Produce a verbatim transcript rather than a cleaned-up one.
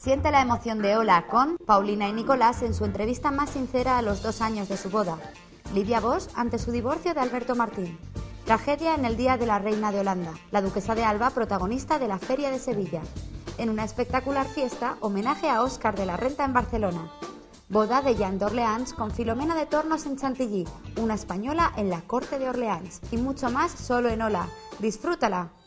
Siente la emoción de Hola con Paulina y Nicolás en su entrevista más sincera a los dos años de su boda. Lydia Bosch ante su divorcio de Alberto Martín. Tragedia en el Día de la Reina de Holanda. La Duquesa de Alba, protagonista de la Feria de Sevilla. En una espectacular fiesta, homenaje a Oscar de la Renta en Barcelona. Boda de Jean d'Orléans con Filomena de Tornos en Chantilly, una española en la corte de Orleans. Y mucho más solo en Hola. ¡Disfrútala!